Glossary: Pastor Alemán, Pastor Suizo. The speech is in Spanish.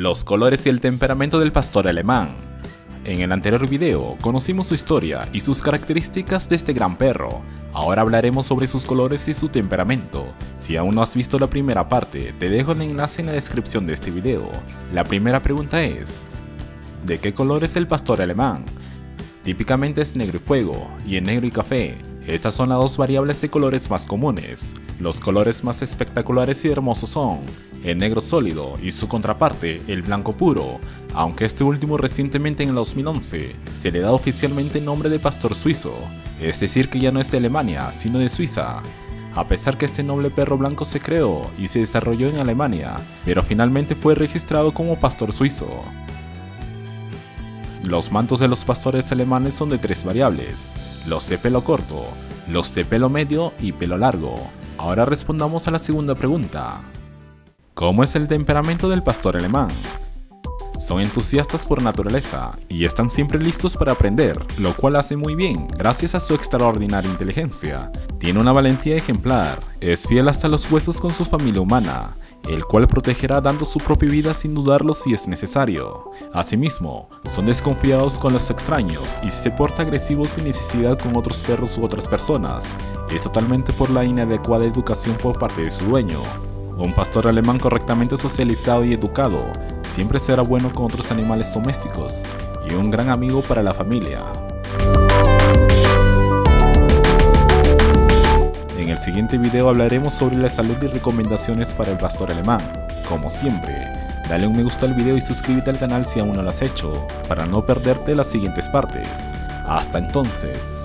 los colores y el temperamento del pastor alemán. En el anterior video conocimos su historia y sus características de este gran perro. Ahora hablaremos sobre sus colores y su temperamento. Si aún no has visto la primera parte, te dejo el enlace en la descripción de este video. La primera pregunta es, ¿de qué color es el pastor alemán? Típicamente es negro y fuego, y en negro y café. Estas son las dos variables de colores más comunes. Los colores más espectaculares y hermosos son el negro sólido y su contraparte, el blanco puro, aunque este último recientemente en el 2011 se le da oficialmente el nombre de pastor suizo, es decir que ya no es de Alemania, sino de Suiza. A pesar que este noble perro blanco se creó y se desarrolló en Alemania, pero finalmente fue registrado como pastor suizo. Los mantos de los pastores alemanes son de tres variables, los de pelo corto, los de pelo medio y pelo largo. Ahora respondamos a la segunda pregunta. ¿Cómo es el temperamento del pastor alemán? Son entusiastas por naturaleza y están siempre listos para aprender, lo cual hace muy bien gracias a su extraordinaria inteligencia. Tiene una valentía ejemplar, es fiel hasta los huesos con su familia humana, el cual protegerá dando su propia vida sin dudarlo si es necesario. Asimismo, son desconfiados con los extraños y se porta agresivo sin necesidad con otros perros u otras personas. Es totalmente por la inadecuada educación por parte de su dueño. Un pastor alemán correctamente socializado y educado siempre será bueno con otros animales domésticos y un gran amigo para la familia. En el siguiente video hablaremos sobre la salud y recomendaciones para el pastor alemán. Como siempre, dale un me gusta al video y suscríbete al canal si aún no lo has hecho, para no perderte las siguientes partes. Hasta entonces.